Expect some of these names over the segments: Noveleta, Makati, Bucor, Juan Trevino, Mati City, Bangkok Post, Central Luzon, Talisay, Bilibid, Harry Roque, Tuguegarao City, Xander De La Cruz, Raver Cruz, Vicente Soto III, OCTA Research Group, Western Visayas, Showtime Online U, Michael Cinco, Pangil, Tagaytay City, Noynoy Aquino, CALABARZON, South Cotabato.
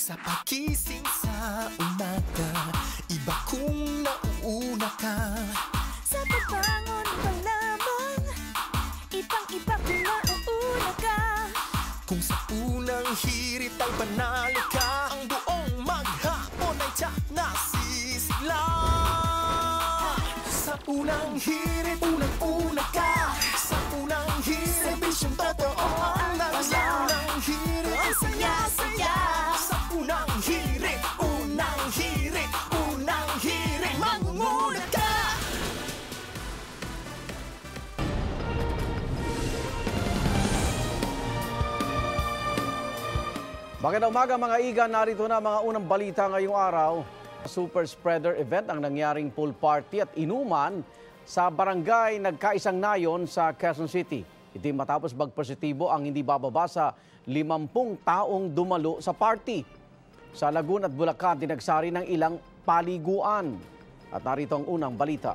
Sa pagising sa umaga, iba kung nauuna ka. Sa pagbangon pa lamang, ibang-iba kung nauuna ka. Kung sa unang hirit ay panalo ka, ang buong maghapon ay tiyak na sisigla. Sa unang hirit, unang-una ka. Sa unang hirit, bisyong totoo ang nagla. Sa unang hirit, ang saya-saya. Unang hirit, mangunguna ka! Magandang umaga mga iga, narito na mga unang balita ngayong araw. Super spreader event ang nangyaring pool party at inuman sa barangay Nagkaisang Nayon sa Quezon City. Ito matapos magpositibo ang hindi bababa sa 50 taong dumalo sa party. Sa Laguna at Bulacan, dinagsari ng ilang paliguan. At narito ang unang balita.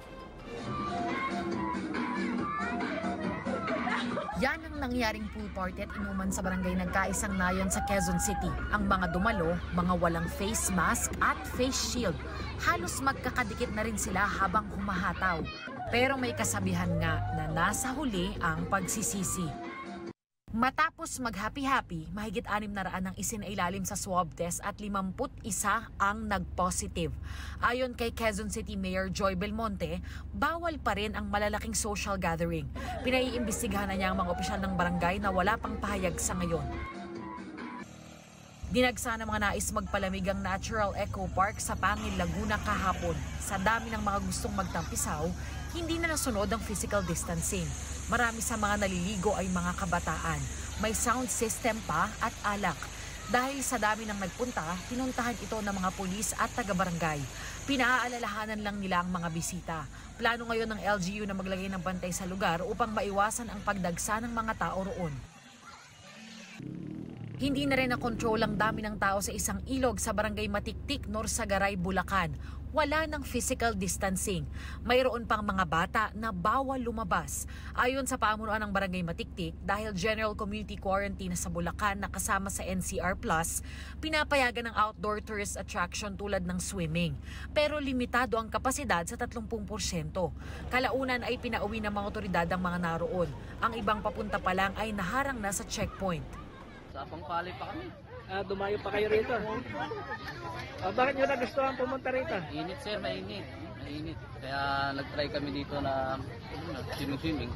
Yan ang nangyaring pool party at inuman sa barangay Nagkaisang Nayon sa Quezon City. Ang mga dumalo, mga walang face mask at face shield. Halos magkakadikit na rin sila habang humahataw. Pero may kasabihan nga na nasa huli ang pagsisisi. Matapos maghappy-happy, mahigit 600 ang isinailalim sa swab test at 51 ang nag-positive. Ayon kay Quezon City Mayor Joy Belmonte, bawal pa rin ang malalaking social gathering. Pinaiimbestigahan na niya ang mga opisyal ng barangay na wala pang pahayag sa ngayon. Dinagsa ng mga nais magpalamig ang Natural Eco Park sa Pangil, Laguna kahapon. Sa dami ng mga gustong magtampisaw, hindi na nasunod ang physical distancing. Marami sa mga naliligo ay mga kabataan. May sound system pa at alak. Dahil sa dami ng nagpunta, pinuntahan ito ng mga pulis at taga-barangay. Pinaaalalahanan lang nila ang mga bisita. Plano ngayon ng LGU na maglagay ng bantay sa lugar upang maiwasan ang pagdagsa ng mga tao roon. Hindi na rin na-control ang dami ng tao sa isang ilog sa barangay Matiktik, Norsagaray, Bulacan. Wala ng physical distancing. Mayroon pang mga bata na bawal lumabas. Ayon sa pamunuan ng barangay Matiktik, dahil general community quarantine sa Bulacan na kasama sa NCR+, pinapayagan ng outdoor tourist attraction tulad ng swimming. Pero limitado ang kapasidad sa 30%. Kalaunan ay pinauwi ng mga otoridad ang mga naroon. Ang ibang papunta pa lang ay naharang na sa checkpoint. Sa Pangpali pa kami. Dumayo pa kayo rito. Bakit nyo nagustuhan pumunta rito? Init sir, mainit. Mainit. Kaya nag-try kami dito na sinusiming.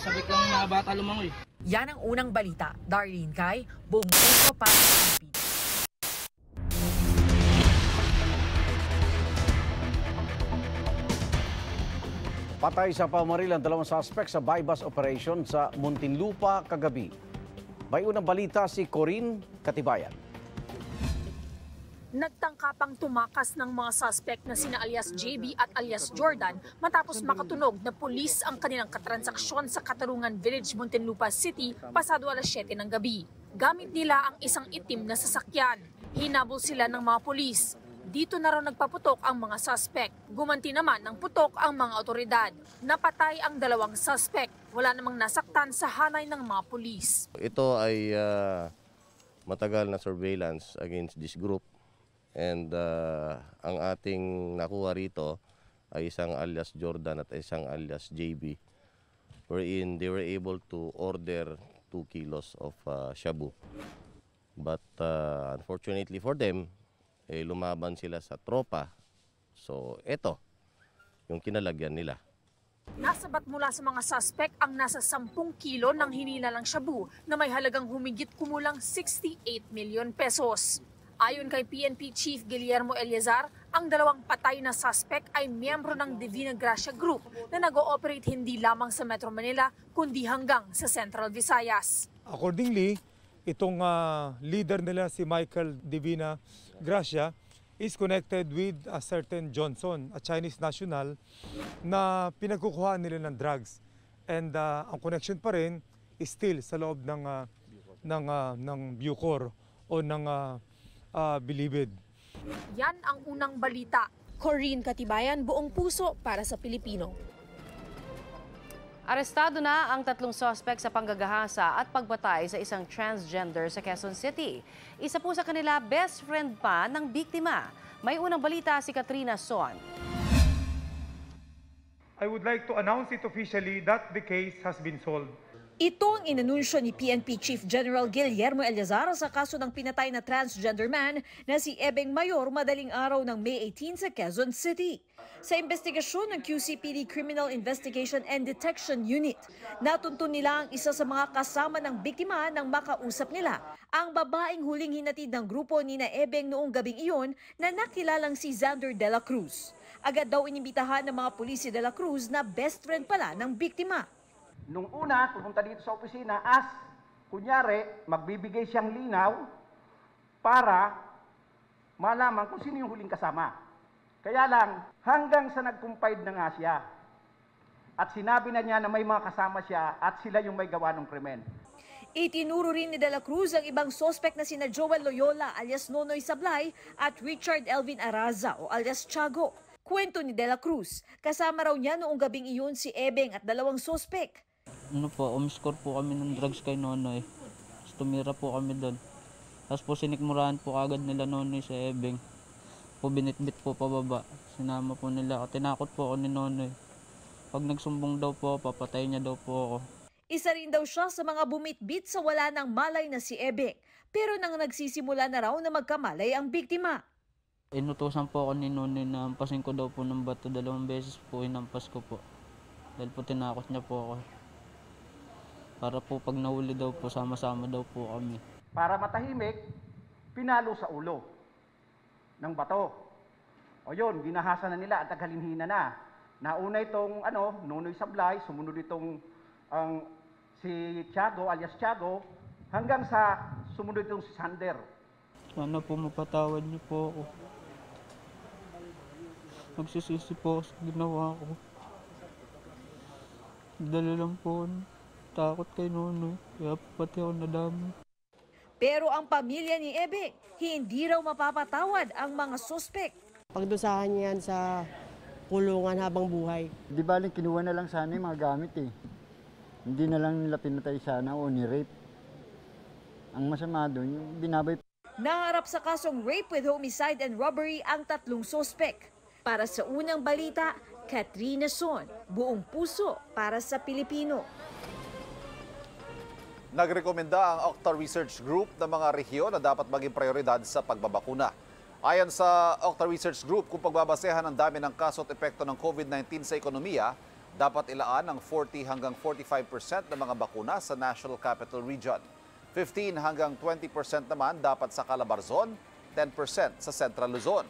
Sabi ko ng mga bata lumangoy. Yan ang unang balita. Darlene Kai, Bung Puso para sa TV. Patay sa pamaril ang 2 suspect sa buy-bust operation sa Muntinlupa kagabi. May unang balita si Corinne Katibayan. Nagtangkapang tumakas ng mga suspect na sina alias JB at alias Jordan matapos makatunog na pulis ang kanilang katransaksyon sa Katarungan Village, Muntinlupa City pasado 7:00 ng gabi. Gamit nila ang isang itim na sasakyan. Hinabol sila ng mga pulis. Dito na raw nagpaputok ang mga suspect. Gumanti naman ng putok ang mga otoridad. Napatay ang 2 suspect. Wala namang nasaktan sa hanay ng mga pulis. Ito ay matagal na surveillance against this group. And ang ating nakuha rito ay isang alias Jordan at isang alias JB. Wherein they were able to order 2 kilos of shabu. But unfortunately for them, eh, lumaban sila sa tropa. So, eto, yung kinalagyan nila. Nasabat mula sa mga suspect ang nasa 10 kilo ng hinilalang shabu na may halagang humigit kumulang 68 milyon pesos. Ayon kay PNP Chief Guillermo Eleazar, ang 2 patay na suspect ay miyembro ng Divina Gracia Group na nag-ooperate hindi lamang sa Metro Manila kundi hanggang sa Central Visayas. Accordingly, itong leader nila si Michael Divina Gracia is connected with a certain Johnson, a Chinese national na pinagkukuhaan nila ng drugs. And ang connection pa rin is still sa loob ng Bucor o ng Bilibid. Yan ang unang balita. Corinne Katibayan, Buong Puso para sa Pilipino. Arestado na ang 3 sospek sa panggagahasa at pagbatay sa isang transgender sa Quezon City. Isa po sa kanila, best friend pa ng biktima. May unang balita si Katrina Son. I would like to announce it officially that the case has been solved. Ito ang inanunsyo ni PNP Chief General Guillermo Eleazar sa kaso ng pinatay na transgender man na si Ebeng Mayor madaling araw ng May 18 sa Quezon City. Sa investigasyon ng QCPD Criminal Investigation and Detection Unit, natuntun nila ang isa sa mga kasama ng biktima nang makausap nila, ang babaeng huling hinatid ng grupo ni na Ebeng noong gabing iyon na nakilalang si Xander De La Cruz. Agad daw inimbitahan ng mga pulis si De La Cruz na best friend pala ng biktima. Nung una, pupunta dito sa opisina as, kunyari, magbibigay siyang linaw para malaman kung sino yung huling kasama. Kaya lang, hanggang sa nag-confide na nga siya at sinabi na niya na may mga kasama siya at sila yung may gawa ng krimen. Itinuro rin ni De La Cruz ang ibang sospek na sina Joel Loyola alias Nonoy Sablay at Richard Elvin Araza o alias Chago. Kwento ni De La Cruz, kasama raw niya noong gabing iyon si Ebeng at 2 sospek. Ano po, umiscore po kami ng drugs kay Nonoy. Tapos tumira po kami doon. Tapos po sinikmurahan po agad nila Nonoy sa Ebeng. Po binitbit po pababa. Sinama po nila ako. Tinakot po ako ni Nonoy. Pag nagsumbong daw po, papatay niya daw po ako. Isa rin daw siya sa mga bumitbit sa wala ng malay na si Ebeng. Pero nang nagsisimula na raw na magkamalay ang biktima. Inutusan po ako ni Nonoy na hampasin ko daw po ng bato. 2 beses po inampas ko po. Dahil po tinakot niya po ako. Para po pag nahuli daw po, sama-sama daw po kami. Para matahimik, pinalo sa ulo ng bato. O yun, ginahasa na nila at naghalinhina na. Nauna itong Nonoy Sablay, sumunod itong si Tiago alias Tiago, hanggang sa sumunod itong si Xander. Sana po mapatawad niyo po ako. Magsisisi po sa ginawa ko. Dala lang po. Takot kay Nonoy, kaya pati ako nadami. Pero ang pamilya ni Ebeng, hindi raw mapapatawad ang mga suspek. Pagdusahan niya yan sa kulungan habang buhay. Di baling kinuha na lang sana yung mga gamit eh. Hindi na lang nila pinatay sana o ni-rape. Ang masama doon, yung binabay. Naharap sa kasong rape with homicide and robbery ang 3 suspek. Para sa unang balita, Katrina Son, buong puso para sa Pilipino. Nagrekomenda ang OCTA Research Group ng mga rehiyon na dapat maging prioridad sa pagbabakuna. Ayon sa OCTA Research Group, kung pagbabasehan ang dami ng kaso at epekto ng COVID-19 sa ekonomiya, dapat ilaan ang 40 hanggang 45% ng mga bakuna sa National Capital Region. 15 hanggang 20% naman dapat sa Calabarzon, 10% sa Central Luzon,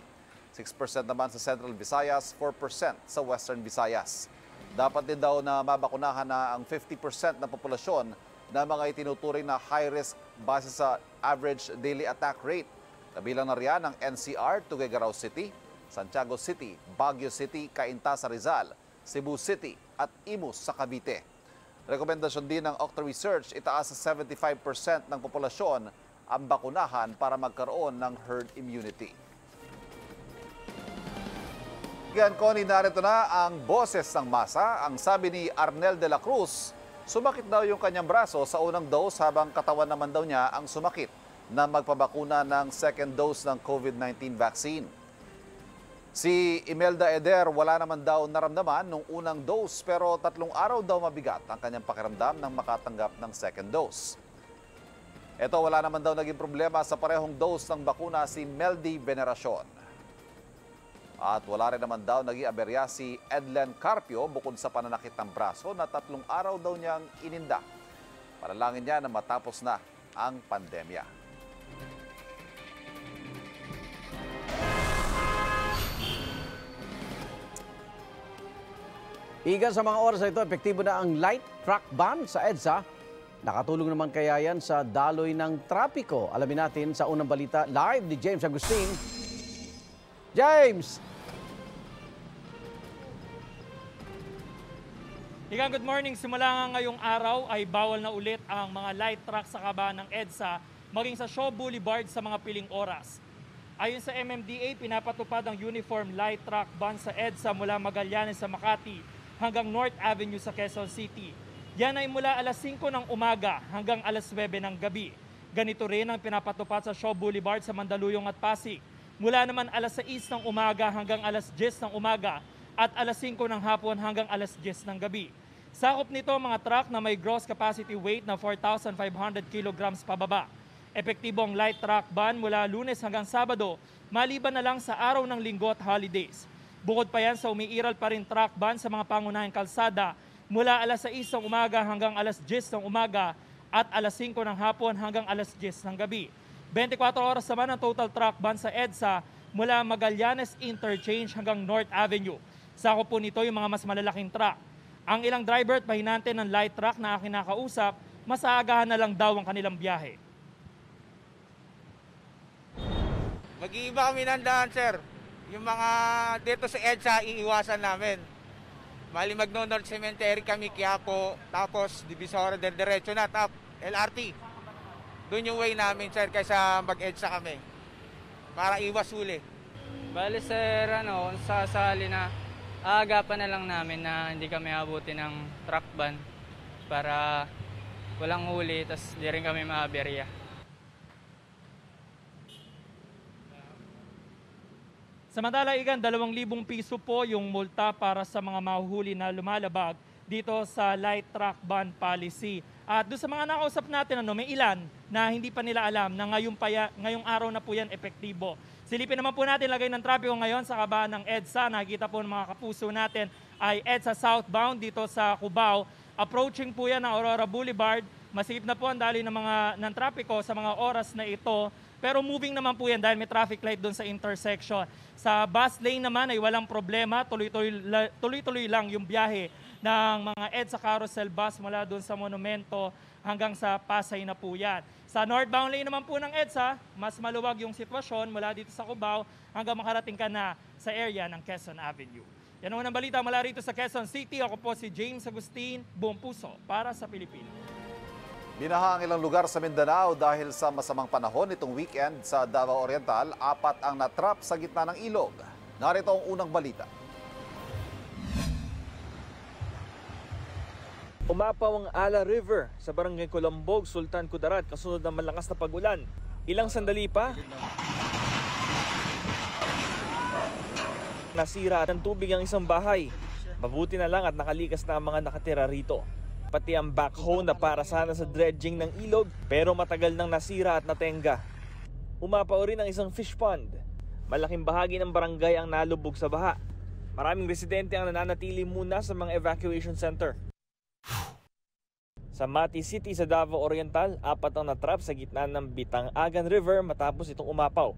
6% naman sa Central Visayas, 4% sa Western Visayas. Dapat din daw na mabakunahan na ang 50% ng populasyon na mga itinuturing na high risk base sa average daily attack rate. Kabilang na riyan ang NCR, Tuguegarao City, Santiago City, Baguio City, Cainta sa Rizal, Cebu City at Imus sa Cavite. Rekomendasyon din ng OCTA Research, itaas sa 75% ng populasyon ang bakunahan para magkaroon ng herd immunity. Yan, Connie, narito na ang boses ng masa. Ang sabi ni Arnel De La Cruz, sumakit daw yung kanyang braso sa unang dose habang katawan naman daw niya ang sumakit na magpabakuna ng second dose ng COVID-19 vaccine. Si Imelda Eder wala naman daw naramdaman nung unang dose pero 3 araw daw mabigat ang kanyang pakiramdam nang makatanggap ng second dose. Ito, wala naman daw naging problema sa parehong dose ng bakuna si Meldy Veneracion. At wala rin naman daw naging aberya si Edlen Carpio bukod sa pananakit ng braso na 3 araw daw niyang ininda. Panalangin niya na matapos na ang pandemya. Igan sa mga oras na ito, epektibo na ang light truck ban sa EDSA. Nakatulong naman kaya yan sa daloy ng trapiko. Alamin natin sa unang balita live ni James Agustin. James! Igan, good morning. Simula nga ngayong araw ay bawal na ulit ang mga light truck sa kabahan ng EDSA maging sa Shaw Boulevard sa mga piling oras. Ayon sa MMDA, pinapatupad ang uniform light truck ban sa EDSA mula Magallanes sa Makati hanggang North Avenue sa Quezon City. Yan ay mula alas 5 ng umaga hanggang alas 9 ng gabi. Ganito rin ang pinapatupad sa Shaw Boulevard sa Mandaluyong at Pasig. Mula naman alas 6 ng umaga hanggang alas 10 ng umaga at alas 5 ng hapon hanggang alas 10 ng gabi. Sakop nito mga truck na may gross capacity weight na 4,500 kilograms pababa. Epektibong light truck ban mula Lunes hanggang Sabado, maliban na lang sa araw ng Linggo at holidays. Bukod pa yan sa umiiral pa rin truck ban sa mga pangunahing kalsada mula alas 6 ng umaga hanggang alas 10 ng umaga at alas 5 ng hapon hanggang alas 10 ng gabi. 24 oras naman ang total truck ban sa EDSA mula Magallanes Interchange hanggang North Avenue. Sakop po nito yung mga mas malalaking truck. Ang ilang driver at pahinante ng light truck na aking nakausap, masaagahan na lang daw ang kanilang biyahe. Mag-iiba kami ng daan, sir. Yung mga dito sa EDSA, iiwasan namin. Mali Magno-North Cemetery kami, Quiapo, tapos Divisora del Derecho na, tap, LRT. Doon yung way namin, sir, kaysa mag-EDSA kami. Para iwas huli. Bali, sir, sasali na. Aagapan na lang namin na hindi kami abuti ng truck ban para walang huli, tapos di rin kami maaberya. Samantala, Igan, 2,000 piso po yung multa para sa mga mahuhuli na lumalabag dito sa light truck ban policy. At doon sa mga nakausap natin, may ilan na hindi pa nila alam na ngayong araw na po yan epektibo. Silipin naman po natin lagay ng trapiko ngayon sa kabaan ng EDSA. Nakikita po ng mga kapuso natin ay EDSA southbound dito sa Cubao. Approaching po yan ng Aurora Boulevard. Masigip na po ang daloy ng trapiko sa mga oras na ito. Pero moving naman po yan dahil may traffic light doon sa intersection. Sa bus lane naman ay walang problema. Tuloy-tuloy lang yung biyahe ng mga EDSA carousel bus mula doon sa monumento hanggang sa Pasay na po yan. Sa northbound lane naman po ng EDSA, mas maluwag yung sitwasyon mula dito sa Cubao hanggang makarating ka na sa area ng Quezon Avenue. Yan ang unang balita mula rito sa Quezon City. Ako po si James Agustin, buong puso para sa Pilipinas. Binaha ang ilang lugar sa Mindanao dahil sa masamang panahon itong weekend sa Davao Oriental. 4 ang natrap sa gitna ng ilog. Narito ang unang balita. Umapaw ang Ala River sa barangay Colombog, Sultan Kudarat kasunod ng malakas na pag-ulan. Ilang sandali pa, nasira at ang tubig ang isang bahay. Mabuti na lang at nakalikas na ang mga nakatira rito. Pati ang backhoe na para sana sa dredging ng ilog pero matagal nang nasira at natenga. Umapaw rin ang isang fish pond. Malaking bahagi ng barangay ang nalubog sa baha. Maraming residente ang nananatili muna sa mga evacuation center. Sa Mati City sa Davao Oriental, 4 ang natrap sa gitna ng Bitangagan River matapos itong umapaw.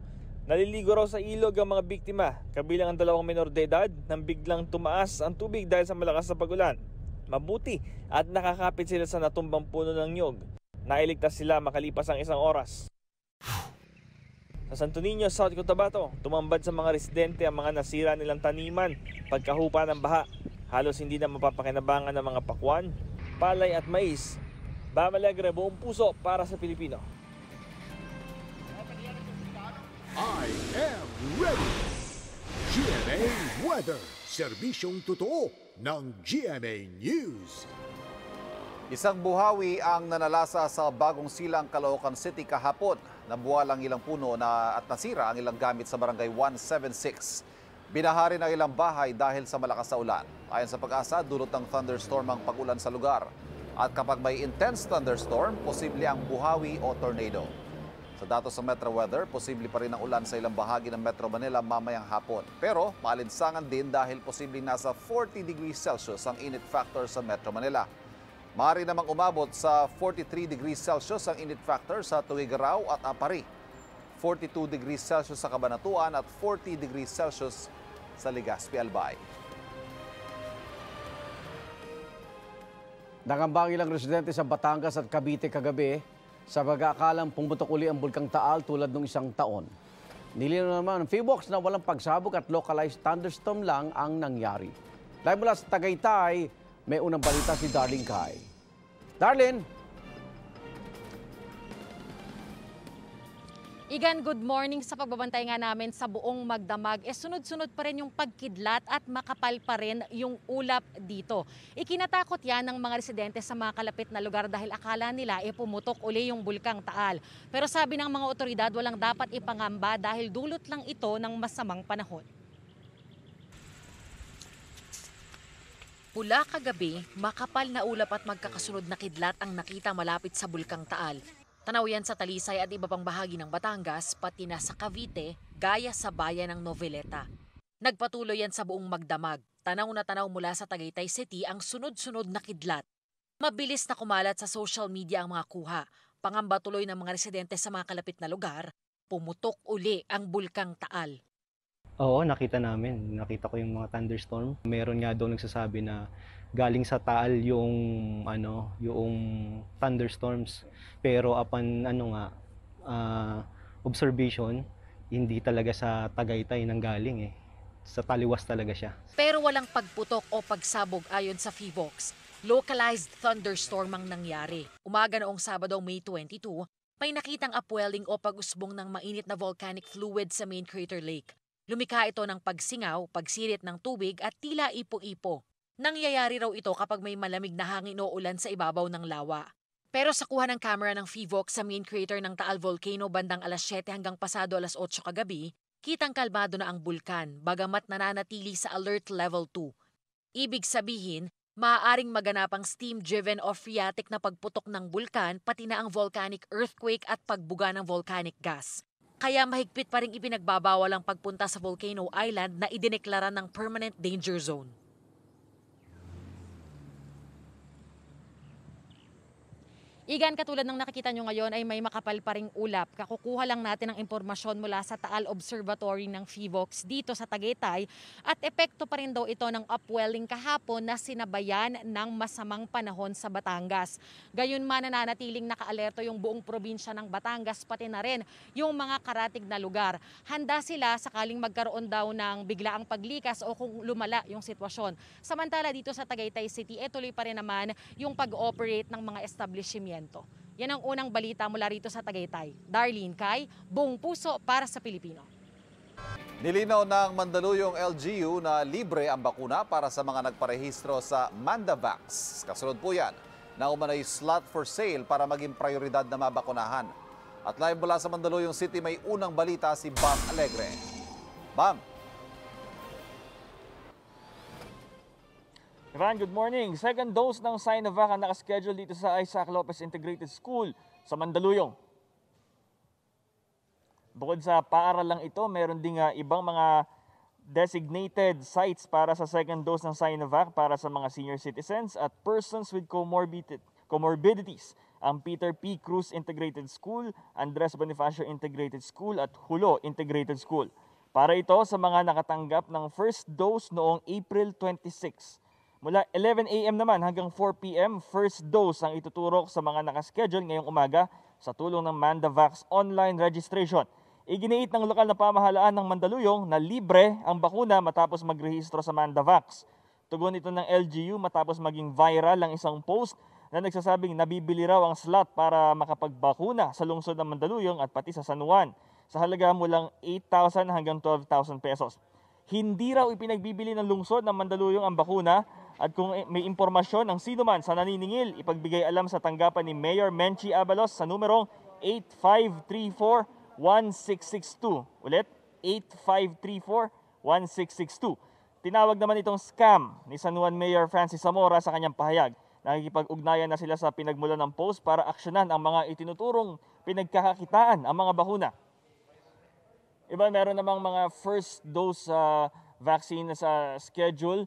Naliligo raw sa ilog ang mga biktima, kabilang ang 2 menor de edad nang biglang tumaas ang tubig dahil sa malakas na pag-ulan. Mabuti at nakakapit sila sa natumbang puno ng nyog. Nailigtas sila makalipas ang isang oras. Sa Santo Niño, South Cotabato, tumambad sa mga residente ang mga nasira nilang taniman pagkahupa ng baha. Halos hindi na mapapakinabangan ng mga pakwan, palay at mais. Bam Alegre, buong puso para sa Pilipino. I am ready. GMA Weather, serbisyong totoo ng GMA News. Isang buhawi ang nanalasa sa Bagong Silang, Caloocan City kahapon. Nabuwal ang ilang puno at nasira ang ilang gamit sa barangay 176. Binaha rin ang ilang bahay dahil sa malakas na ulan. Ayon sa pag-asa, dulot ng thunderstorm ang pag-ulan sa lugar. At kapag may intense thunderstorm, posible ang buhawi o tornado. Sa datos sa Metro Weather, posible pa rin ang ulan sa ilang bahagi ng Metro Manila mamayang hapon. Pero maalinsangan din dahil posibleng nasa 40 degrees Celsius ang init factor sa Metro Manila. Maaari namang umabot sa 43 degrees Celsius ang init factor sa Tuguegarao at Apari. 42 degrees Celsius sa Cabanatuan at 40 degrees Celsius sa Legazpi, Albay. Nangambang ilang residente sa Batangas at Cavite kagabi sa pag-aakalang pumutok uli ang bulkang Taal tulad ng isang taon. Nilinaw naman ang PHIVOLCS na walang pagsabog at localized thunderstorm lang ang nangyari. Live mula sa Tagaytay, may unang balita si Darlene Kai. Darlene! Igan, good morning. Sa pagbabantay nga namin sa buong Magdamag, sunod-sunod pa rin yung pagkidlat at makapal pa rin yung ulap dito. Ikinatakot yan ng mga residente sa mga kalapit na lugar dahil akala nila pumutok uli yung bulkang Taal. Pero sabi ng mga otoridad, walang dapat ipangamba dahil dulot lang ito ng masamang panahon. Mula kagabi, makapal na ulap at magkakasunod na kidlat ang nakita malapit sa bulkang Taal. Tanaw yan sa Talisay at iba pang bahagi ng Batangas, pati na sa Cavite, gaya sa bayan ng Noveleta. Nagpatuloy yan sa buong Magdamag. Tanaw na tanaw mula sa Tagaytay City ang sunod-sunod na kidlat. Mabilis na kumalat sa social media ang mga kuha. Pangamba tuloy ng mga residente sa mga kalapit na lugar, pumutok uli ang bulkang Taal. Oo, nakita namin. Nakita ko yung mga thunderstorm. Meron nga daw nagsasabi na galing sa Taal yung thunderstorms, pero upon observation, hindi talaga sa Tagaytay nanggaling. Sa taliwas talaga siya. Pero walang pagputok o pagsabog ayon sa PHIVOLCS. Localized thunderstorm ang nangyari. Umaga noong Sabado, May 22, may nakitang upwelling o pag-usbong ng mainit na volcanic fluid sa main crater lake. Lumikha ito ng pagsingaw, pagsirit ng tubig at tila ipo-ipo. Nangyayari raw ito kapag may malamig na hangin o ulan sa ibabaw ng lawa. Pero sa kuha ng kamera ng PHIVOLCS sa main crater ng Taal Volcano bandang alas 7 hanggang pasado alas 8 kagabi, kitang kalmado na ang bulkan bagamat nananatili sa alert level 2. Ibig sabihin, maaaring maganap ang steam-driven o phreatic na pagputok ng bulkan pati na ang volcanic earthquake at pagbuga ng volcanic gas. Kaya mahigpit pa rin ipinagbabawal ang pagpunta sa Volcano Island na idineklara ng Permanent Danger Zone. Igan, katulad ng nakikita nyo ngayon ay may makapal pa ring ulap. Kakukuha lang natin ang impormasyon mula sa Taal Observatory ng PHIVOLCS dito sa Tagaytay at epekto pa rin daw ito ng upwelling kahapon na sinabayan ng masamang panahon sa Batangas. Gayunman nananatiling nakaalerto yung buong probinsya ng Batangas pati na rin yung mga karatig na lugar. Handa sila sakaling magkaroon daw ng biglaang paglikas o kung lumala yung sitwasyon. Samantala dito sa Tagaytay City, tuloy pa rin naman yung pag-ooperate ng mga establishment. Yan ang unang balita mula rito sa Tagaytay. Darlene Kai, buong puso para sa Pilipino. Nilinaw ng Mandaluyong LGU na libre ang bakuna para sa mga nagparehistro sa Mandavax. Kasunod po yan, naumanay slot for sale para maging prioridad na mabakunahan. At live mula sa Mandaluyong City, may unang balita si Bam Alegre. Bam! Ivan, good morning. Second dose ng Sinovac ang nakaschedule dito sa Isaac Lopez Integrated School sa Mandaluyong. Bukod sa paaralang ito, meron ding ibang mga designated sites para sa second dose ng Sinovac para sa mga senior citizens at persons with comorbidities. Ang Peter P. Cruz Integrated School, Andres Bonifacio Integrated School at Hulo Integrated School. Para ito sa mga nakatanggap ng first dose noong April 26. Mula 11 AM naman hanggang 4 PM, first dose ang ituturok sa mga nakaschedule ngayong umaga sa tulong ng Mandavax online registration. Iginiit ng lokal na pamahalaan ng Mandaluyong na libre ang bakuna matapos magrehistro sa Mandavax. Tugon ito ng LGU matapos maging viral ang isang post na nagsasabing nabibili raw ang slot para makapagbakuna sa lungsod ng Mandaluyong at pati sa San Juan sa halaga mulang 8,000 hanggang 12,000 pesos. Hindi raw ipinagbibili ng lungsod ng Mandaluyong ang bakuna. At kung may impormasyon ng sino man sa naniningil, ipagbigay alam sa tanggapan ni Mayor Menchie Avalos sa numerong 8534-1662. Ulit, 8534-1662. Tinawag naman itong scam ni San Juan Mayor Francis Zamora sa kanyang pahayag. Nakikipag-ugnayan na sila sa pinagmula ng post para aksyonan ang mga itinuturong pinagkakakitaan ang mga bakuna. Iba, meron namang mga first dose vaccine sa schedule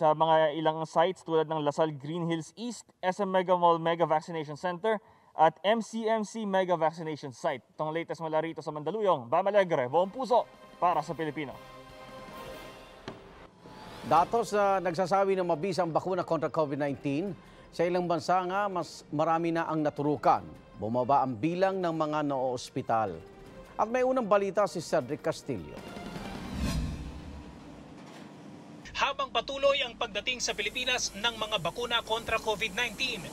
sa mga ilang sites tulad ng Lasal Green Hills East, SM Mega Mall Mega Vaccination Center at MCMC Mega Vaccination Site. Itong latest mula rito sa Mandaluyong, Bam Alegre, buong puso para sa Pilipino. Datos na nagsasabi ng mabisang bakuna kontra COVID-19, sa ilang bansa nga mas marami na ang naturukan. Bumaba ang bilang ng mga naoospital. At may unang balita si Cedric Castillo. Habang patuloy ang pagdating sa Pilipinas ng mga bakuna kontra COVID-19,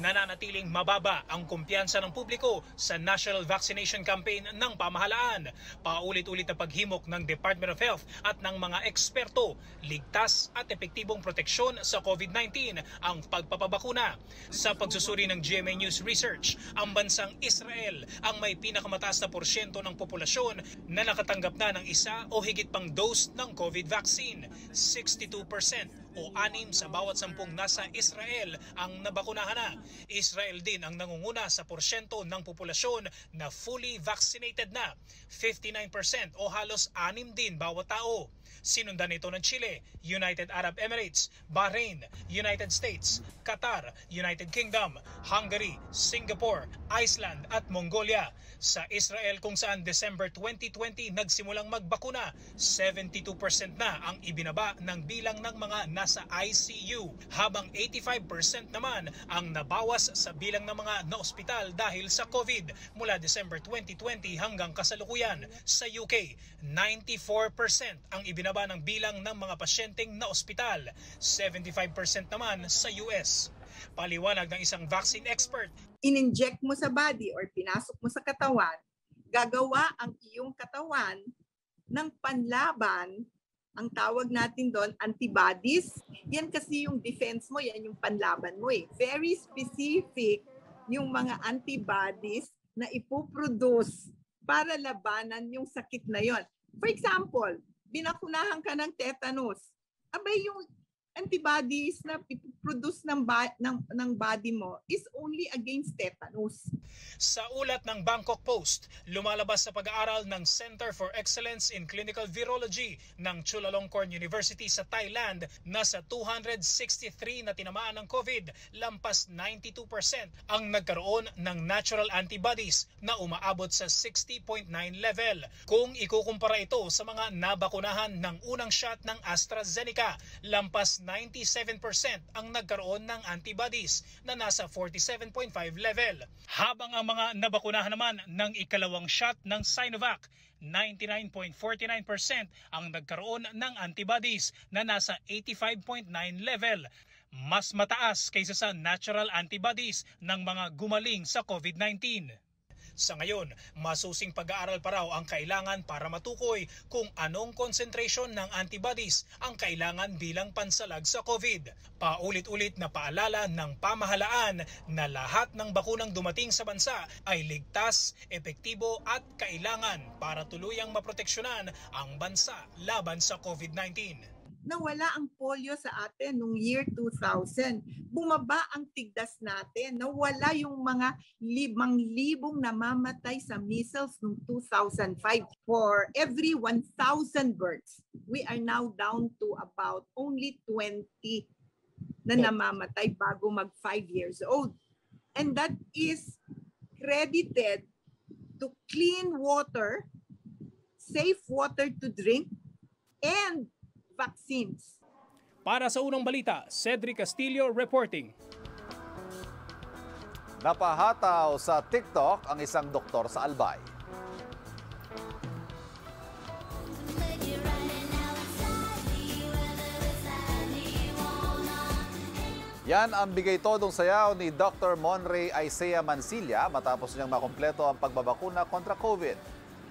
nananatiling mababa ang kumpiyansa ng publiko sa national vaccination campaign ng pamahalaan. Paulit-ulit na paghimok ng Department of Health at ng mga eksperto, ligtas at epektibong proteksyon sa COVID-19 ang pagpapabakuna. Sa pagsusuri ng GMA News Research, ang bansang Israel ang may pinakamataas na porsyento ng populasyon na nakatanggap na ng isa o higit pang dose ng COVID vaccine. 62% o 6 sa bawat 10 nasa Israel ang nabakunahan na. Israel din ang nangunguna sa porsyento ng populasyon na fully vaccinated na, 59% o halos 6 din bawat tao. Sinundan ito ng Chile, United Arab Emirates, Bahrain, United States, Qatar, United Kingdom, Hungary, Singapore, Iceland at Mongolia. Sa Israel kung saan December 2020 nagsimulang magbakuna, 72% na ang ibinaba ng bilang ng mga nasa ICU, habang 85% naman ang nabawas sa bilang ng mga naospital dahil sa COVID mula December 2020 hanggang kasalukuyan. Sa UK, 94% ang ibinaba ng bilang ng mga pasyenteng naospital, 75% naman sa US. Paliwanag ng isang vaccine expert, ininject mo sa body or pinasok mo sa katawan, gagawa ang iyong katawan ng panlaban. Ang tawag natin doon, antibodies. Yan kasi yung defense mo, yan yung panlaban mo eh. Very specific yung mga antibodies na ipoproduce para labanan yung sakit na yon. For example, binakunahan ka ng tetanus. Abay yung antibodies na produce ng body mo is only against tetanus. Sa ulat ng Bangkok Post, lumalabas sa pag-aaral ng Center for Excellence in Clinical Virology ng Chulalongkorn University sa Thailand na sa 263 na tinamaan ng COVID, lampas 92% ang nagkaroon ng natural antibodies na umaabot sa 60.9 level kung ikukumpara ito sa mga nabakunahan ng unang shot ng AstraZeneca, lampas 97% ang nagkaroon ng antibodies na nasa 47.5 level. Habang ang mga nabakunahan naman ng ikalawang shot ng Sinovac, 99.49% ang nagkaroon ng antibodies na nasa 85.9 level. Mas mataas kaysa sa natural antibodies ng mga gumaling sa COVID-19. Sa ngayon, masusing pag-aaral pa raw ang kailangan para matukoy kung anong concentration ng antibodies ang kailangan bilang pansalag sa COVID. Paulit-ulit na paalala ng pamahalaan na lahat ng bakunang dumating sa bansa ay ligtas, epektibo at kailangan para tuluyang maproteksyonan ang bansa laban sa COVID-19. Nawala ang polio sa atin noong year 2000. Bumaba ang tigdas natin. Nawala yung mga 5,000 namamatay sa measles noong 2005. For every 1,000 births, we are now down to about only 20 na namamatay bago mag 5 years old. And that is credited to clean water, safe water to drink, and vaccines. Para sa Unang Balita, Cedric Castillo reporting. Napahataw sa TikTok ang isang doktor sa Albay. Yan ang bigay todong sayaw ni Dr. Monrey Isaiah Mansilla matapos niyang makumpleto ang pagbabakuna kontra COVID.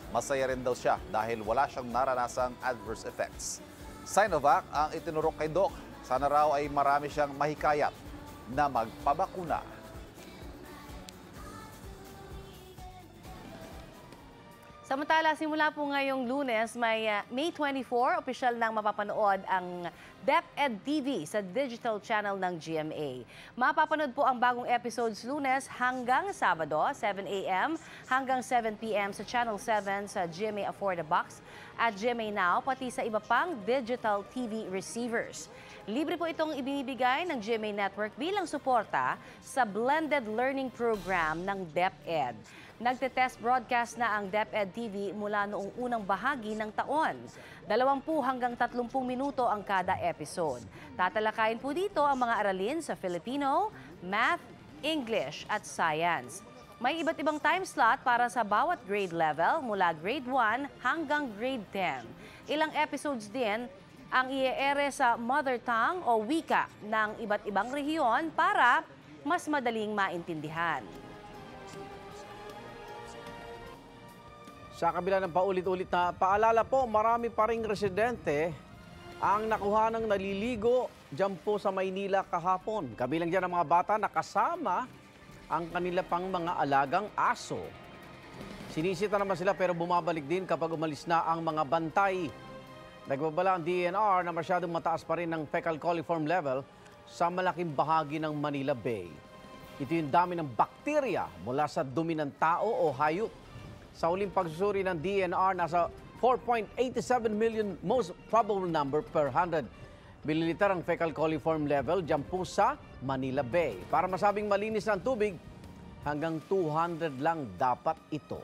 Masaya rin daw siya dahil wala siyang naranasang adverse effects. Sinovac ang itinurok kay Doc. Sana raw ay marami siyang mahikayat na magpabakuna. Samantala, simula po ngayong Lunes, May 24, opisyal nang mapapanood ang DepEd TV sa digital channel ng GMA. Mapapanood po ang bagong episodes Lunes hanggang Sabado, 7 a.m. hanggang 7 p.m. sa Channel 7 sa GMA Afford-A-Box at GMA Now, pati sa iba pang digital TV receivers. Libre po itong ibinibigay ng GMA Network bilang suporta sa blended learning program ng DepEd. Nagte-test broadcast na ang DepEd TV mula noong unang bahagi ng taon. 20 hanggang 30 minuto ang kada episode. Tatalakayin po dito ang mga aralin sa Filipino, Math, English at Science. May iba't ibang time slot para sa bawat grade level mula grade 1 hanggang grade 10. Ilang episodes din ang ieere sa mother tongue o wika ng iba't ibang rehiyon para mas madaling maintindihan. Sa kabila ng paulit-ulit na paalala po, marami pa ring residente ang nakuha ng naliligo dyan po sa Maynila kahapon. Kabilang dyan ang mga bata na kasama ang kanila pang mga alagang aso. Sinisita naman sila pero bumabalik din kapag umalis na ang mga bantay. Nagbabala ang DNR na masyadong mataas pa rin ng fecal coliform level sa malaking bahagi ng Manila Bay. Ito yung dami ng bakterya mula sa dumi ng tao o hayop. Sa uling pagsusuri ng DNR, nasa 4.87 million most probable number per 100 milliliter ang fecal coliform level dyan po sa Manila Bay. Para masabing malinis ng tubig, hanggang 200 lang dapat ito.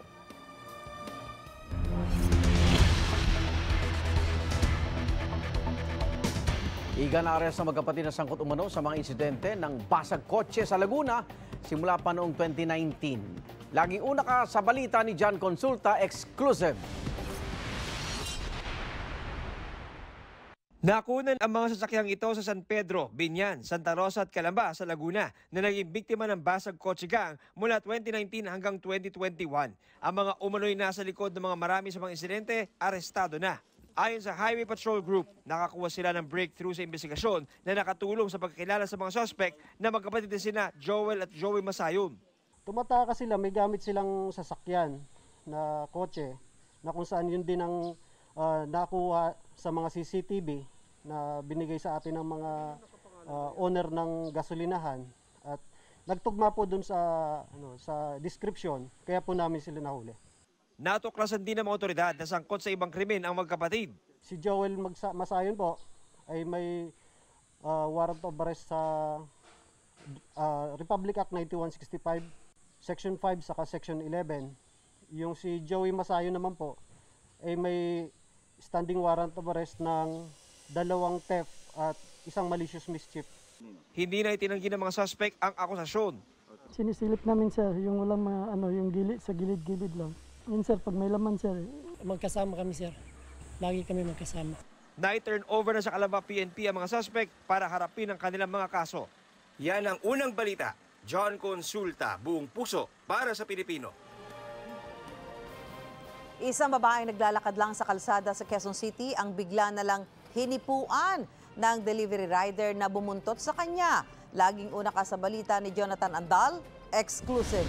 Iganares na magkapatid na sangkot umano sa mga insidente ng basag kotse sa Laguna simula pa noong 2019. Laging una ka sa balita ni John Consulta, exclusive. Nakunan ang mga sasakyang ito sa San Pedro, Binyan, Santa Rosa at Calamba sa Laguna na naging biktima ng basag kotse gang mula 2019 hanggang 2021. Ang mga umano'y nasa likod ng mga marami sa mga insidente, arestado na. Ayon sa Highway Patrol Group, nakakuha sila ng breakthrough sa investigasyon na nakatulong sa pagkakilala sa mga suspect na magkapatid sina Joel at Joey Masayon. Tumataka sila, may gamit silang sasakyan na kotse na kung saan yun din ang nakuha sa mga CCTV na binigay sa atin ng mga owner ng gasolinahan at nagtugma po dun sa description kaya po namin sila nahuli. Natuklasan din ng mga otoridad na sangkot sa ibang krimen ang magkapatid. Si Joel Masayon po ay may warrant of arrest sa Republic Act 9165. Section 5 saka Section 11. Yung si Joey Masayo naman po ay may standing warrant of arrest ng 2 theft at 1 malicious mischief. Hindi na itinanggi ng mga suspect ang akusasyon. Sinisilip namin sir yung walang mga yung gilid sa gilid-gilid lang. Yun sir pag may laman sir, magkasama kami sir. Lagi kami magkasama. Na-turn over na sa Calamba PNP ang mga suspect para harapin ang kanilang mga kaso. Yan ang unang balita. John Consulta, buong puso para sa Pilipino. Isang babaeng naglalakad lang sa kalsada sa Quezon City ang bigla na lang hinipuan ng delivery rider na bumuntot sa kanya. Laging una ka sa balita ni Jonathan Andal, exclusive.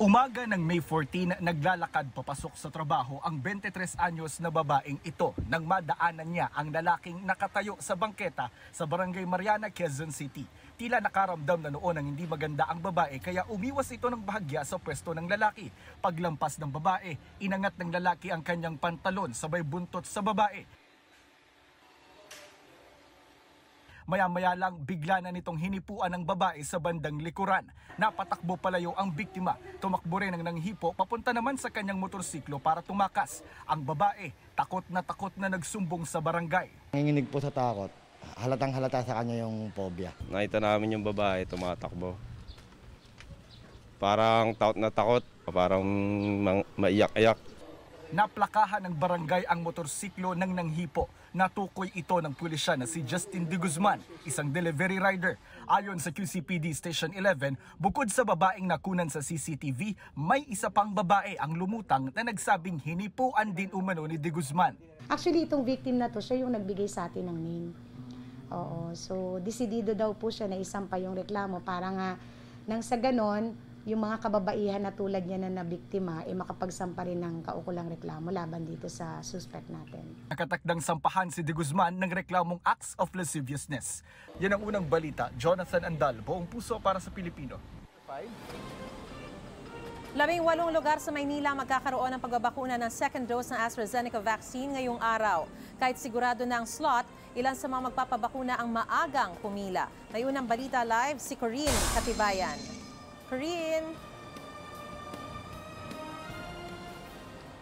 Umaga ng May 14, naglalakad papasok sa trabaho ang 23 anyos na babaeng ito nang madaanan niya ang lalaking nakatayo sa bangketa sa Barangay Mariana, Quezon City. Tila nakaramdam na noon ang hindi maganda ang babae kaya umiwas ito ng bahagya sa pwesto ng lalaki. Paglampas ng babae, inangat ng lalaki ang kanyang pantalon sabay buntot sa babae. Maya-maya lang bigla na nitong hinipuan ng babae sa bandang likuran. Napatakbo palayo ang biktima. Tumakbo rin ang nanghipo papunta naman sa kanyang motorsiklo para tumakas. Ang babae takot na nagsumbong sa barangay. Nanginginig po sa takot. Halatang halata sa kanya yung phobia. Nakita namin yung babae tumatakbo. Parang takot na takot. Parang maiyak-iyak. Naplakahan ng barangay ang motorsiklo ng nanghipo. Natukoy ito ng pulisya na si Justin De Guzman, isang delivery rider. Ayon sa QCPD Station 11, bukod sa babaeng nakunan sa CCTV, may isa pang babae ang lumutang na nagsabing hinipuan din umano ni De Guzman. Actually, itong victim na to, siya yung nagbigay sa atin ng name. Oo, so desidido daw po siya na isang pa yung reklamo para nga nang sa ganon, yung mga kababaihan na tulad niya na nabiktima ay makapagsampa rin ng kaukulang reklamo laban dito sa suspect natin. Nakatakdang sampahan si De Guzman ng reklamong acts of lasciviousness. Yan ang unang balita. Jonathan Andal, buong puso para sa Pilipino. 18 lugar sa Maynila magkakaroon ng pagbabakuna ng second dose ng AstraZeneca vaccine ngayong araw. Kahit sigurado na ang slot, ilan sa mga magpapabakuna ang maagang pumila. May unang balita live si Corinne Katibayan. Corinne.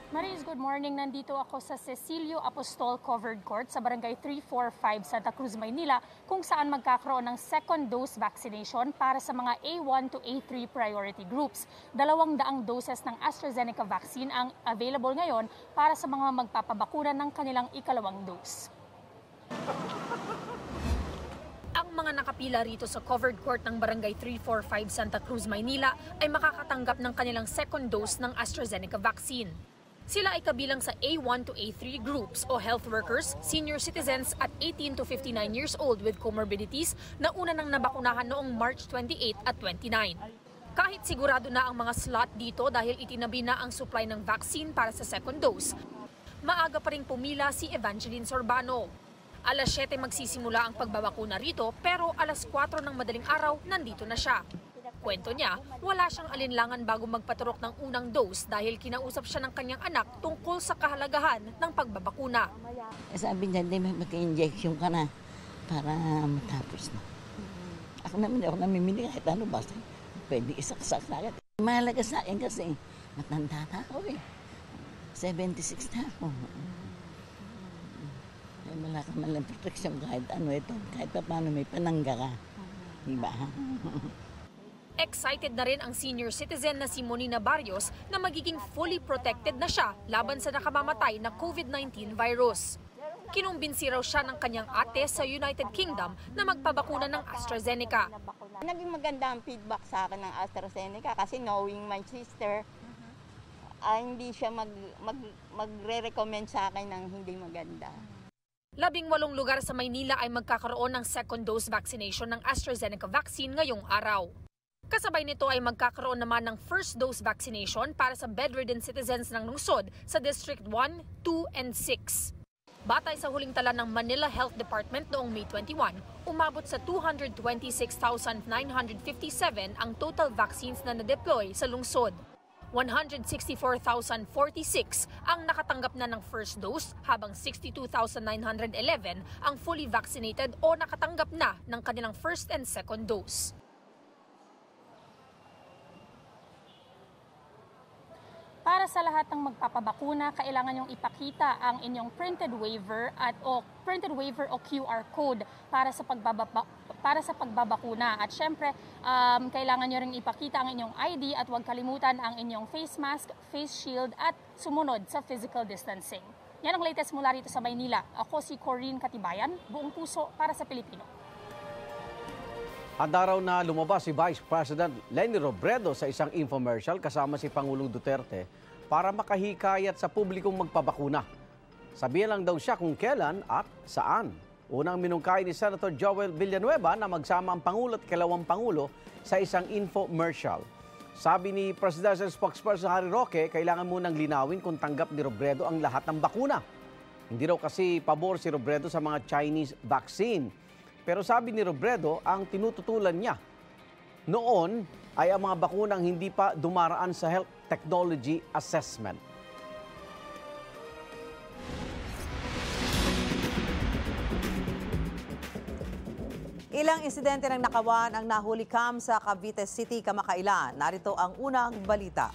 Maris, good morning. Nandito ako sa Cecilio Apostol Covered Court sa Barangay 345 Santa Cruz, Maynila kung saan magkakaroon ng second dose vaccination para sa mga A1 to A3 priority groups. 200 doses ng AstraZeneca vaccine ang available ngayon para sa mga magpapabakuna ng kanilang ikalawang dose. mga nakapila rito sa covered court ng Barangay 345 Santa Cruz, Maynila ay makakatanggap ng kanilang second dose ng AstraZeneca vaccine. Sila ay kabilang sa A1 to A3 groups o health workers, senior citizens at 18 to 59 years old with comorbidities na una nang nabakunahan noong March 28 at 29. Kahit sigurado na ang mga slot dito dahil itinabi na ang supply ng vaccine para sa second dose, maaga pa rin pumila si Evangeline Sorbano. Alas 7 magsisimula ang pagbabakuna rito pero alas 4 ng madaling araw nandito na siya. Kwento niya, wala siyang alinlangan bago magpaturok ng unang dose dahil kinausap siya ng kanyang anak tungkol sa kahalagahan ng pagbabakuna. Sabi niya, di mag-injection ka na para matapos na. Ako naman, ako namimili kahit ano ba. Pwede isaksak na agad. Mahalaga sa akin kasi matanda na ako eh. 76 na ako. Ay, wala ka malang protection kahit ano ito. Kahit pa paano may panangga ka. Diba? Excited na rin ang senior citizen na si Monina Barrios na magiging fully protected na siya laban sa nakamamatay na COVID-19 virus. Kinumbinsi raw siya ng kanyang ate sa United Kingdom na magpabakuna ng AstraZeneca. Naging maganda ang feedback sa akin ng AstraZeneca kasi knowing my sister, hindi siya magre-recommend sa akin ng hindi maganda. 18 lugar sa Maynila ay magkakaroon ng second dose vaccination ng AstraZeneca vaccine ngayong araw. Kasabay nito ay magkakaroon naman ng first dose vaccination para sa bedridden citizens ng lungsod sa District 1, 2, and 6. Batay sa huling tala ng Manila Health Department noong May 21, umabot sa 226,957 ang total vaccines na na-deploy sa lungsod. 164,046 ang nakatanggap na ng first dose habang 62,911 ang fully vaccinated o nakatanggap na ng kanilang first and second dose. Para sa lahat ng magpapabakuna, kailangan niyong ipakita ang inyong printed waiver o QR code para sa pagbabakuna. At syempre, kailangan niyo rin ipakita ang inyong ID at huwag kalimutan ang inyong face mask, face shield at sumunod sa physical distancing. Yan ang latest mula rito sa Maynila. Ako si Corinne Katibayan, buong puso para sa Pilipino. Handa raw na lumabas si Vice President Leni Robredo sa isang infomercial kasama si Pangulong Duterte para makahikayat sa publikong magpabakuna. Sabihin lang daw siya kung kailan at saan. Unang minungkay ni Senator Joel Villanueva na magsama ang Pangulo at Kalawang Pangulo sa isang infomercial. Sabi ni Presidential Spokesperson Harry Roque, kailangan munang linawin kung tanggap ni Robredo ang lahat ng bakuna. Hindi raw kasi pabor si Robredo sa mga Chinese vaccine. Pero sabi ni Robredo, ang tinututulan niya noon ay ang mga bakunang hindi pa dumaraan sa Health Technology Assessment. Ilang insidente ng nakawan ang nahulikam sa Cavite City kamakailan. Narito ang unang balita.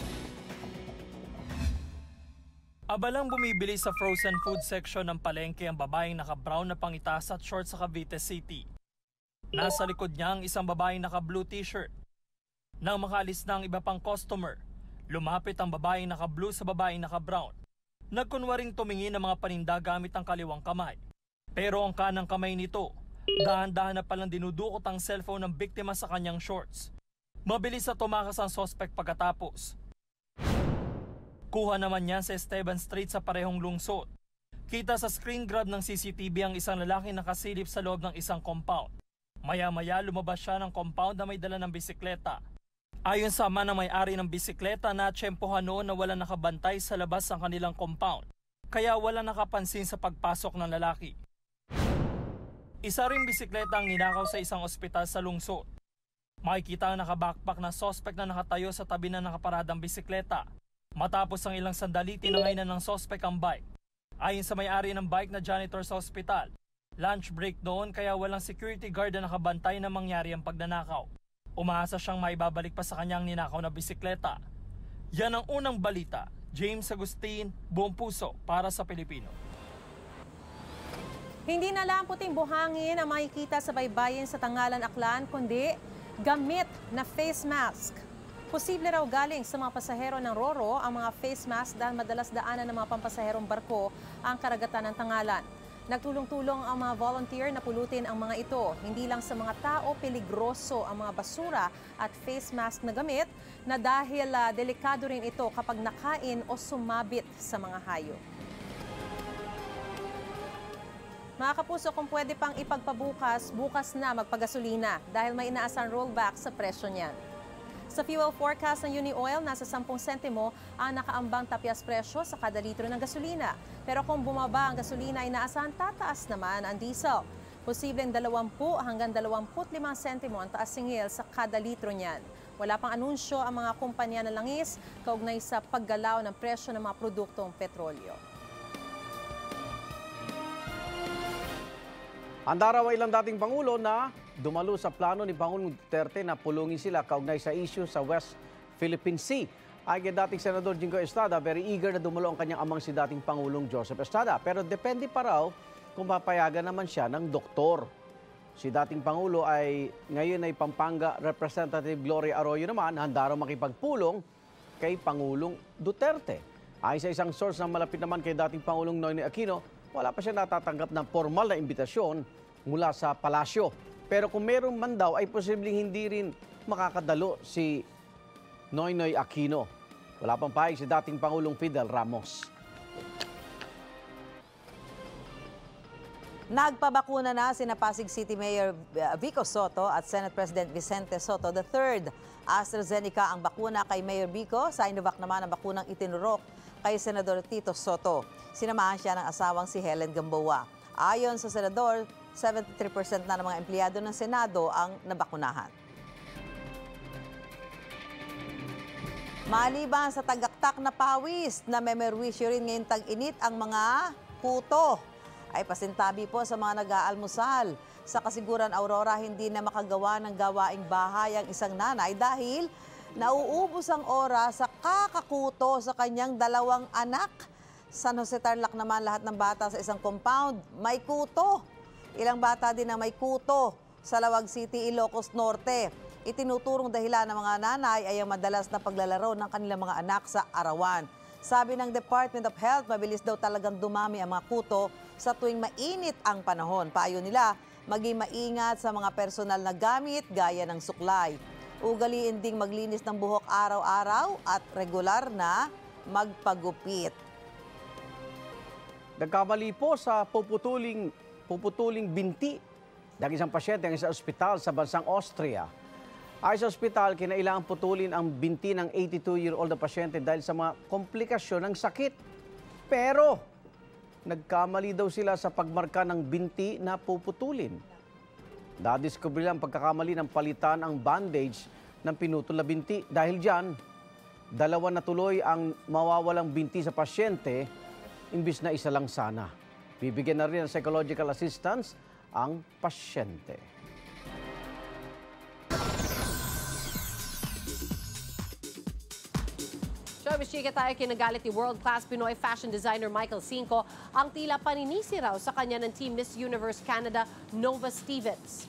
Abalang bumibili sa frozen food section ng palengke ang babaeng naka-brown na pangitas at shorts sa Cavite City. Nasa likod niya ang isang babaeng naka-blue t-shirt. Nang makaalis na ang iba pang customer, lumapit ang babaeng naka-blue sa babaeng naka-brown. Nagkunwaring tumingin ng mga paninda gamit ang kaliwang kamay. Pero ang kanang kamay nito, dahan-dahan na palang dinudukot ang cellphone ng biktima sa kanyang shorts. Mabilis na tumakas ang sospek pagkatapos. Kuha naman niya sa Esteban Street sa parehong lungsod. Kita sa screen grab ng CCTV ang isang lalaki nakasilip sa loob ng isang compound. Maya-maya lumabas siya ng compound na may dala ng bisikleta. Ayon sa ama ng may-ari ng bisikleta na tsempohan noon na wala nakabantay sa labas ng kanilang compound. Kaya wala nakapansin sa pagpasok ng lalaki. Isa ring bisikleta ang ninakaw sa isang ospital sa lungsod. Makikita ang nakabackpack na sospek na nakatayo sa tabi ng nakaparadang bisikleta. Matapos ang ilang sandali, tinangay na ng sospek ang bike. Ayon sa may-ari ng bike na janitor sa ospital, lunch break noon kaya walang security guard na nakabantay na mangyari ang pagnanakaw. Umaasa siyang maibabalik pa sa kanyang ninakaw na bisikleta. Yan ang unang balita. James Agustin, buong puso para sa Pilipino. Hindi na lang puting buhangin ang makikita sa baybayin sa Tangalan-Aklan, kundi gamit na face mask. Posible raw galing sa mga pasahero ng Roro ang mga face mask dahil madalas daanan ng mga pampasaherong barko ang karagatan ng Tangalan. Nagtulong-tulong ang mga volunteer na pulutin ang mga ito. Hindi lang sa mga tao peligroso ang mga basura at face mask na gamit na dahil delikado rin ito kapag nakain o sumabit sa mga hayop. Mga kapuso, kung pwede pang ipagpabukas, bukas na magpagasolina dahil may inaasang rollback sa presyo niyan. Sa fuel forecast ng UniOil, nasa 10 sentimo ang nakaambang tapyas presyo sa kada litro ng gasolina. Pero kung bumaba ang gasolina, inaasahan tataas naman ang diesel. Posibleng 20 hanggang 25 sentimo ang taas singil sa kada litro niyan. Wala pang anunsyo ang mga kumpanya ng langis kaugnay sa paggalaw ng presyo ng mga produktong petrolyo. Handa raw ilang dating Pangulo na dumalo sa plano ni Pangulong Duterte na pulungin sila kaugnay sa issue sa West Philippine Sea. Ay dating Senador Jingo Estrada, very eager na dumalo ang kanyang amang si dating Pangulong Joseph Estrada. Pero depende pa raw kung papayagan naman siya ng doktor. Si dating Pangulo ay ngayon ay Pampanga Representative Gloria Arroyo naman handa raw makipagpulong kay Pangulong Duterte. Ay sa isang source na malapit naman kay dating Pangulong Noynoy Aquino, wala pa siya natatanggap ng formal na imbitasyon mula sa palasyo. Pero kung meron man daw ay posibleng hindi rin makakadalo si Noynoy Aquino. Wala pang pahig si dating Pangulong Fidel Ramos. Nagpabakuna na sina Pasig City Mayor Vico Soto at Senate President Vicente Soto III. AstraZeneca ang bakuna kay Mayor Vico. Sa Sinovac naman ang bakunang itinurok kay Senador Tito Soto. Sinamahan siya ng asawang si Helen Gamboa. Ayon sa senador, 73% na ng mga empleyado ng Senado ang nabakunahan. Maliban sa tagaktak na pawis na memerwisyo rin ngayong tag-init ang mga kuto. Ay pasintabi po sa mga nag-aalmusal. Sa Kasiguran, Aurora, hindi na makagawa ng gawaing bahay ang isang nanay dahil nauubos ang oras sa kakakuto sa kanyang 2 anak. San Jose Tarlac naman, lahat ng bata sa isang compound may kuto. Ilang bata din na may kuto sa Lawag City, Ilocos Norte. Itinuturong dahilan ng mga nanay ay ang madalas na paglalaro ng kanilang mga anak sa arawan. Sabi ng Department of Health, mabilis daw talagang dumami ang mga kuto sa tuwing mainit ang panahon. Payo nila, maging maingat sa mga personal na gamit gaya ng suklay. Ugaliin ding maglinis ng buhok araw-araw at regular na magpagupit. Nagkamali po sa puputuling binti ng isang pasyente ng isang ospital sa bansang Austria. Ay sa ospital, kinailangang putulin ang binti ng 82-year-old na pasyente dahil sa mga komplikasyon ng sakit. Pero, nagkamali daw sila sa pagmarka ng binti na puputulin. Nadiskubre ang pagkakamali ng palitan ang bandage ng pinutol na binti. Dahil dyan, 2 na tuloy ang mawawalang binti sa pasyente, imbis na 1 lang sana. Bibigyan na rin ng psychological assistance ang pasyente. Chika tayo, kinagalit ni world-class Pinoy fashion designer Michael Cinco ang tila paninisi raw sa kanya ng Team Miss Universe Canada, Nova Stevens.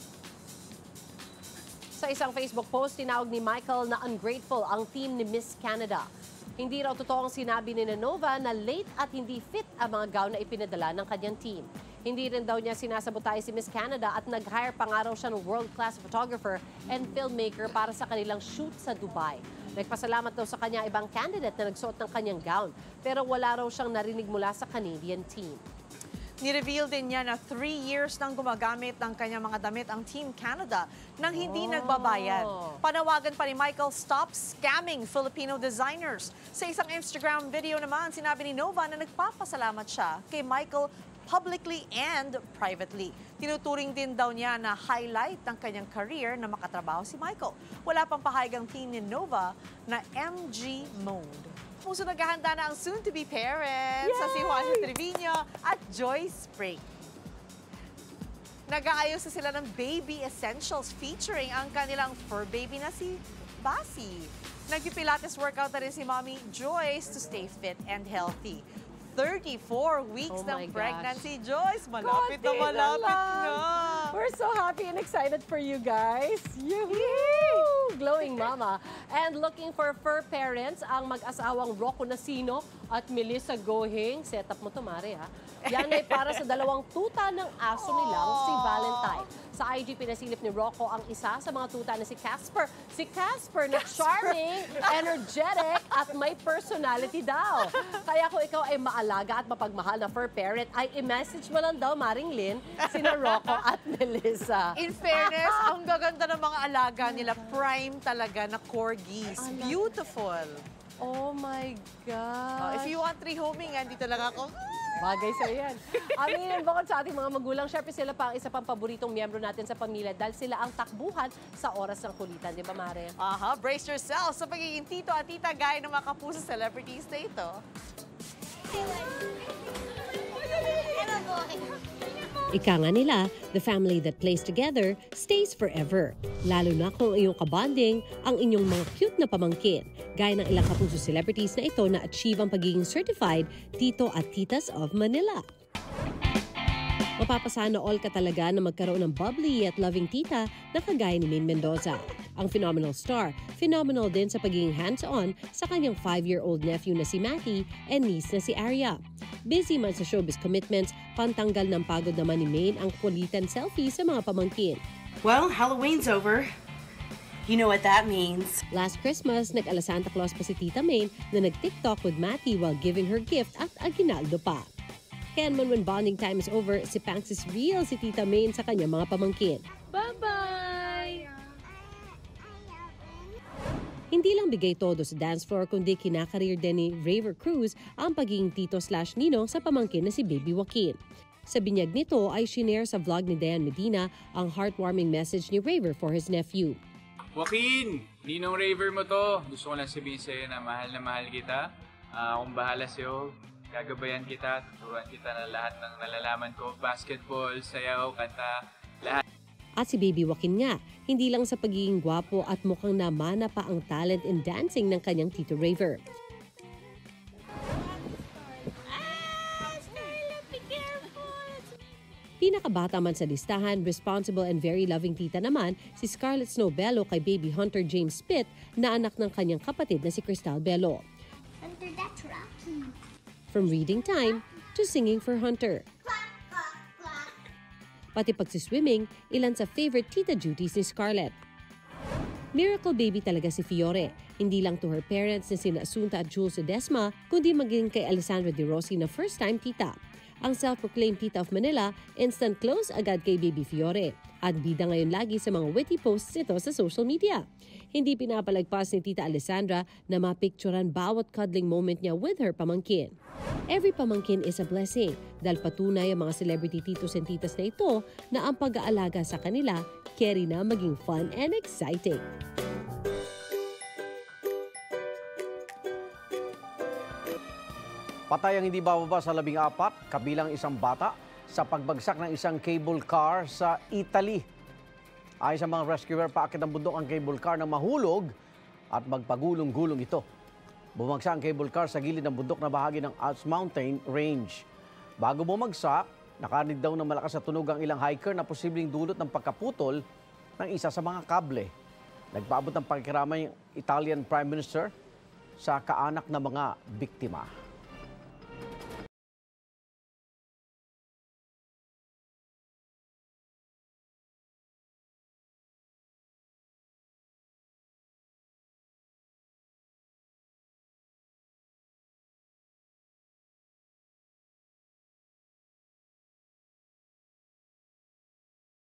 Sa isang Facebook post, tinawag ni Michael na ungrateful ang team ni Miss Canada. Hindi raw totoong sinabi ni Nova na late at hindi fit ang mga gown na ipinadala ng kanyang team. Hindi rin daw niya sinasabotay si Miss Canada at nag-hire pa nga raw siya ng world-class photographer and filmmaker para sa kanilang shoot sa Dubai. Nagpasalamat daw sa kanya ibang candidate na nagsuot ng kanyang gown, pero wala raw siyang narinig mula sa Canadian team. Nireveal din niya na 3 years nang gumagamit ng kanyang mga damit ang Team Canada nang hindi nagbabayad. Panawagan pa ni Michael, stop scamming Filipino designers. Sa isang Instagram video naman, sinabi ni Nova na nagpapasalamat siya kay Michael publicly and privately. Tinuturing din daw niya na highlight ng kanyang career na makatrabaho si Michael. Wala pang pahayagang team ni Nova na MG Mode. Puso naghahanda na ang soon-to-be parents sa si Juan Trevino at Joyce Spring. Nag-aayos na sila ng baby essentials featuring ang kanilang fur baby na si Basi. Nag-pilates workout na rin si Mommy Joyce to stay fit and healthy. 34 weeks ng pregnancy, Joyce. Malapit na malapit na. We're so happy and excited for you guys. Yay! glowing mama. And looking for fur parents, ang mag-asawang Rocco Nasino at Melissa Gohing. Set up mo to, Mari, ha? Yan ay para sa dalawang tuta ng aso nilang si Valentine. Sa IG, pinasilip ni Rocco ang isa sa mga tuta na si Casper. Si Casper na charming, energetic, at may personality daw. Kaya kung ikaw ay maalaga at mapagmahal na fur parent, ay i-message mo lang daw, Maring Lynn, sina Rocco at Melissa. In fairness, ang gaganda ng mga alaga nila. Prime talaga na corgis. Beautiful. Oh my God. If you want rehoming, andito lang ako. Bagay sa yan. Aminin bukod sa ating mga magulang, syempre sila pa ang isa pang paboritong miyembro natin sa pamilya dahil sila ang takbuhan sa oras ng kulitan. Di ba, Mare? Aha, brace yourself sa pagiging tito at tita gaya ng mga kapuso celebrities na ito. Ika nga nila, the family that plays together stays forever. Lalo na kung iyong kabanding ang inyong mga cute na pamangkin. Gaya ng ilang kapuso celebrities na ito na achieve ang pagiging certified Tito at Titas of Manila. Mapapasana all ka talaga na magkaroon ng bubbly at loving tita na kagaya ni Min Mendoza. Ang phenomenal star, phenomenal din sa pagiging hands-on sa kanyang 5-year-old nephew na si Matty and niece na si Aria. Busy man sa showbiz commitments, pantanggal ng pagod naman ni Maine ang kulitan selfie sa mga pamangkin. Well, Halloween's over. You know what that means. Last Christmas, nag-ala Santa Claus pa si Tita Maine na nag-TikTok with Matty while giving her gift at aguinaldo pa. Kaya naman when bonding time is over, si Panks is real si Tita Maine sa kanyang mga pamangkin. Bye-bye! Hindi lang bigay todo sa dance floor kundi kinakareer din ni Raver Cruz ang pagiging tito/ninong sa pamangkin na si Baby Joaquin. Sa binyag nito ay shinare sa vlog ni Dayan Medina ang heartwarming message ni Raver for his nephew. Joaquin! Ninong Raver mo to. Gusto ko lang sabihin sa'yo na mahal kita. Akong bahala sa'yo. Gagabayan kita. Tuturuan kita na lahat ng nalalaman ko. Basketball, sayaw, kanta, lahat. At si Baby Joaquin nga, hindi lang sa pagiging gwapo at mukhang namana pa ang talent in dancing ng kanyang Tito Raver. Pinakabata man sa listahan, responsible and very loving tita naman si Scarlett Snow Bello kay baby hunter James Pitt na anak ng kanyang kapatid na si Cristal Bello. Hunter, that's Rocky. From reading time to singing for Hunter. Pati pagsiswimming, ilan sa favorite tita duties ni Scarlett. Miracle baby talaga si Fiore, hindi lang to her parents na sina Asunta at Jules Edesma, kundi maging kay Alessandra De Rossi na first-time tita. Ang self-proclaimed tita of Manila, instant close agad kay baby Fiore. At bida ngayon lagi sa mga witty posts nito sa social media. Hindi pinapalagpas ni tita Alessandra na mapicturan bawat cuddling moment niya with her pamangkin. Every pamangkin is a blessing dahil patunay ang mga celebrity titos and titas na ito na ang pag-aalaga sa kanila carry na maging fun and exciting. Patay ang hindi bababa sa 14, kabilang isang bata, sa pagbagsak ng isang cable car sa Italy. Ayon sa mga rescuer, paakit ng bundok ang cable car na mahulog at magpagulong-gulong ito. Bumagsak ang cable car sa gilid ng bundok na bahagi ng Alps Mountain Range. Bago bumagsak, nakarinig daw ng malakas na tunog ang ilang hiker na posibleng dulot ng pagkaputol ng isa sa mga kable. Nagpaabot ng pakikiramay ang Italian Prime Minister sa kaanak na mga biktima.